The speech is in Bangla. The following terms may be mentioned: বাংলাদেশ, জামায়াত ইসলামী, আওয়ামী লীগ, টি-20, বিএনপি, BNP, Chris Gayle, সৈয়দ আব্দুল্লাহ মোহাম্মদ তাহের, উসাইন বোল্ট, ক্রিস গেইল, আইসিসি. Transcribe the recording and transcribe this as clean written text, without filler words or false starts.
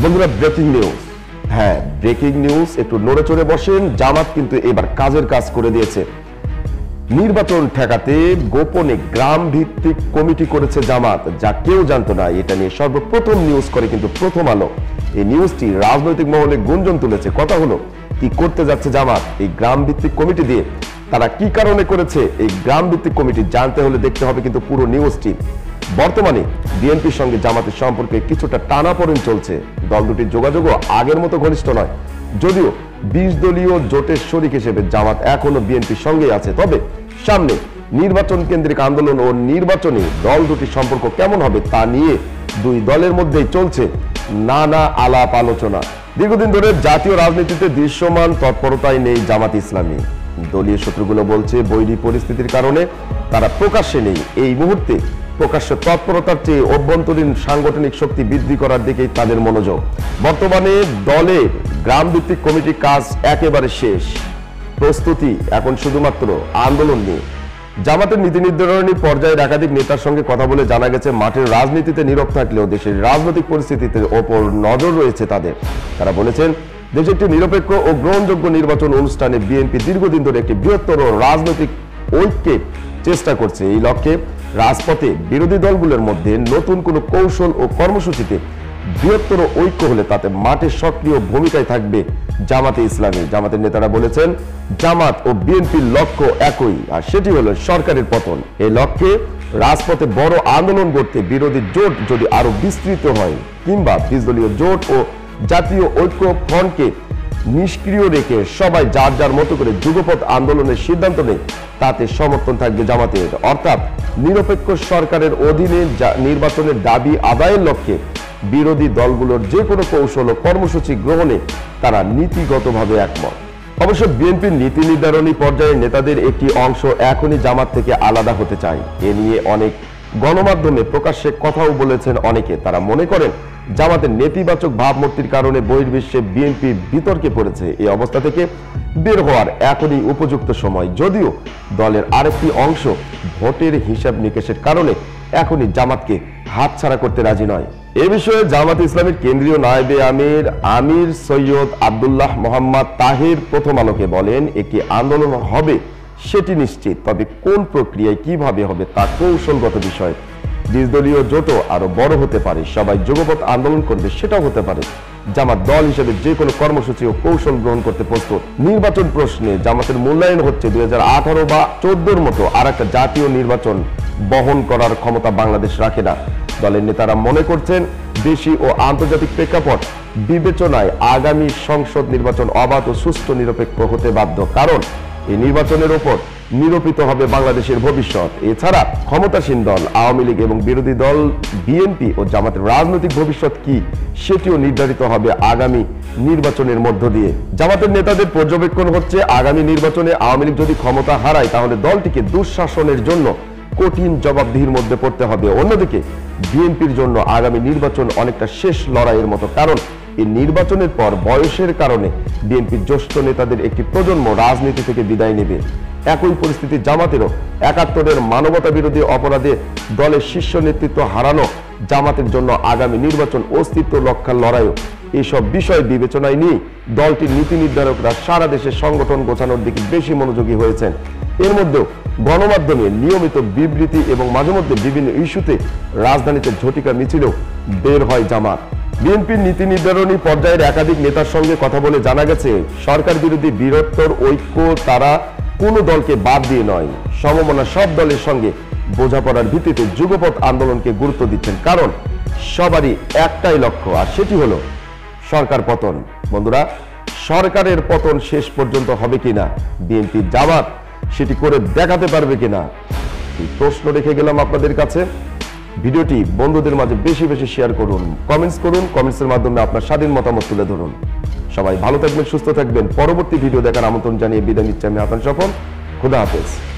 বন্ধুরা ব্রেকিং নিউজ, হ্যাঁ ব্রেকিং নিউজ, একটু নড়ে চড়ে বসেন। জামাত কিন্তু এবার কাজের কাজ করে দিয়েছে। নির্বাচন ঠেকাতে গোপনে গ্রাম ভিত্তিক কমিটি করেছে জামাত, যা কেউ জানতো না। এটা নিয়ে সর্বপ্রথম নিউজ করে কিন্তু প্রথম আলো। এই নিউজটি রাজনৈতিক মহলে গুঞ্জন তুলেছে। কথা হলো, কি করতে যাচ্ছে জামাত এই গ্রাম ভিত্তিক কমিটি দিয়ে? তারা কি কারণে করেছে এই গ্রাম ভিত্তিক কমিটি, জানতে হলে দেখতে হবে কিন্তু পুরো নিউজটি। বর্তমানে বিএনপির সঙ্গে জামাতের সম্পর্কে কিছুটা টানাপোড়েন চলছে। দল দুটির যোগাযোগও আগের মতো ঘনিষ্ঠ নয়, যদিও ২০ দলীয় জোটের শরিক হিসেবে জামাত এখনো বিএনপির সঙ্গেই আছে। তবে সামনে নির্বাচন কেন্দ্রিক আন্দোলন ও নির্বাচনে দল দুটির সম্পর্ক কেমন হবে তা নিয়ে দুই দলের মধ্যেই চলছে নানা আলাপ আলোচনা। দীর্ঘদিন ধরে জাতীয় রাজনীতিতে দৃশ্যমান তৎপরতায় নেই জামাত ইসলামী। দলীয় সূত্রগুলো বলছে বৈরী পরিস্থিতির কারণে তারা প্রকাশ্যে নেই। এই মুহূর্তে প্রকাশ্য তৎপরতার চেয়ে অভ্যন্তরীণ সাংগঠনিক শক্তি বৃদ্ধি করার দিকেই তাদের মনোযোগ। বর্তমানে দলের গ্রাম ভিত্তিক কমিটির কাজ একেবারে শেষ। প্রস্তুতি এখন শুধুমাত্র আন্দোলন নিয়ে। জামাতের নীতি নির্ধারণী পর্যায়ের একাধিক নেতার সঙ্গে কথা বলে জানা গেছে, মাঠের রাজনীতিতে নীরব থাকলেও দেশের রাজনৈতিক পরিস্থিতিতে ওপর নজর রয়েছে তাদের। তারা বলেছেন, দেশের একটি নিরপেক্ষ ও গ্রহণযোগ্য নির্বাচন অনুষ্ঠানে বিএনপি দীর্ঘদিন ধরে একটি বৃহত্তর রাজনৈতিক ঐক্যের চেষ্টা করছে। এই লক্ষ্যে রাজপথে বিরোধী দলগুলোর মধ্যে নতুন কোনো কৌশল ও কর্মসূচিতে বৃহত্তর ঐক্য হলে তাতে মাঠে সক্রিয় ভূমিকায় থাকবে জামাতে ইসলামী। জামাতের নেতারা বলেছেন, জামাত ও বিএনপির লক্ষ্য একই, আর সেটি হলো সরকারের পতন। এই লক্ষ্যে রাজপথে বড় আন্দোলন করতে বিরোধী জোট যদি আরো বিস্তৃত হয় কিংবা ২০ দলীয় জোট ও জাতীয় ঐক্য ফ্রন্টকে নিষ্ক্রিয় রেখে সবাই যার যার মতো করে যুগপৎ আন্দোলনের সিদ্ধান্ত নেয়, তাতে সমর্থন থাকবে জামাতের। অর্থাৎ নিরপেক্ষ সরকারের অধীনে নির্বাচনের দাবি আদায়ের লক্ষ্যে বিরোধী দলগুলোর যে কোনো কৌশল ও কর্মসূচি গ্রহণে তারা নীতিগতভাবে একমত। অবশ্য বিএনপির নীতি নির্ধারণী পর্যায়ের নেতাদের একটি অংশ এখনই জামাত থেকে আলাদা হতে চায়। এ নিয়ে অনেক গণমাধ্যমে প্রকাশ্যে কথাও বলেছেন অনেকে। তারা মনে করেন, জামাতের নেতিবাচক ভাবমূর্তির কারণে বহির্বিশ্বে বিএনপি বিতর্কে পড়েছে। এই অবস্থা থেকে বের হওয়ার এখনই উপযুক্ত সময়। যদিও দলের আরেকটি অংশ ভোটের হিসাব নিকেশের কারণে এখনই জামাতকে হাতছাড়া করতে রাজি নয়। এ বিষয়ে জামাত ইসলামের কেন্দ্রীয় নায়েবে আমির সৈয়দ আব্দুল্লাহ মোহাম্মদ তাহের প্রথম আলোকে বলেন, একটি আন্দোলন হবে সেটি নিশ্চিত, তবে কোন প্রক্রিয়ায় কিভাবে হবে তা কৌশলগত বিষয়। ২০ দলীয় জোটও আরো বড় হতে পারে, সবাই যুগপৎ আন্দোলন করবে সেটাও হতে পারে। জামাত দল হিসেবে যে কোনো কর্মসূচি ও কৌশল গ্রহণ করতে প্রস্তুত। নির্বাচন প্রশ্নে জামাতের মূল্যায়ন হচ্ছে 2018 বা 2014-র মতো আর একটা জাতীয় নির্বাচন বহন করার ক্ষমতা বাংলাদেশ রাখে না। দলের নেতারা মনে করছেন, দেশি ও আন্তর্জাতিক প্রেক্ষাপট বিবেচনায় আগামী সংসদ নির্বাচন অবাধ ও সুষ্ঠু নিরপেক্ষ হতে বাধ্য, কারণ এই নির্বাচনের ওপর নিরূপিত হবে বাংলাদেশের ভবিষ্যৎ। এছাড়া ক্ষমতাসীন দল আওয়ামী লীগ এবং বিরোধী দল বিএনপি ও জামাতের রাজনৈতিক ভবিষ্যৎ কি, সেটিও নির্ধারিত হবে আগামী নির্বাচনের মধ্য দিয়ে। জামাতের নেতাদের পর্যবেক্ষণ হচ্ছে, আগামী নির্বাচনে আওয়ামী লীগ যদি ক্ষমতা হারায় তাহলে দলটিকে দুঃশাসনের জন্য কঠিন জবাবদিহির মধ্যে পড়তে হবে। অন্যদিকে বিএনপির জন্য আগামী নির্বাচন অনেকটা শেষ লড়াইয়ের মতো, কারণ এই নির্বাচনের পর বয়সের কারণে বিএনপির জ্যেষ্ঠ নেতাদের একটি প্রজন্ম রাজনীতি থেকে বিদায় নেবে। একই পরিস্থিতি জামাতেরও। ৭১-এর মানবতা বিরোধী অপরাধে দলের শীর্ষ নেতৃত্ব হারানো জামাতের জন্য আগামী নির্বাচন অস্তিত্ব রক্ষার লড়াইও। এইসব বিষয় বিবেচনায় নিয়ে দলটির নীতি নির্ধারকরা সারা দেশে সংগঠন গোছানোর দিকে বেশি মনোযোগী হয়েছেন। এর মধ্যেও গণমাধ্যমে নিয়মিত বিবৃতি এবং মাঝে মধ্যে বিভিন্ন ইস্যুতে রাজধানীতে ঝটিকা মিছিলেও বের হয় জামাত। বিএনপির নীতি নির্ধারণী পর্যায়ের একাধিক নেতার সঙ্গে কথা বলে জানা গেছে, সরকার বিরোধী বৃহত্তর ঐক্য তারা কোনো দলকে বাদ দিয়ে নয়, সমমনা সব দলের সঙ্গে বোঝাপড়ার ভিত্তিতে যুগপৎ আন্দোলনকে গুরুত্ব দিচ্ছেন, কারণ সবারই একটাই লক্ষ্য, আর সেটি হলো সরকার পতন। বন্ধুরা, সরকারের পতন শেষ পর্যন্ত হবে কিনা, বিএনপি জামাত সেটি করে দেখাতে পারবে কিনা, এই প্রশ্ন রেখে গেলাম আপনাদের কাছে। ভিডিওটি বন্ধুদের মাঝে বেশি বেশি শেয়ার করুন, কমেন্টস করুন, কমেন্টসের মাধ্যমে আপনার স্বাধীন মতামত তুলে ধরুন। সবাই ভালো থাকবেন, সুস্থ থাকবেন। পরবর্তী ভিডিও দেখার আমন্ত্রণ জানিয়ে বিদায় নিচ্ছি আমি, আপনার সফল। খুদা হাফেজ।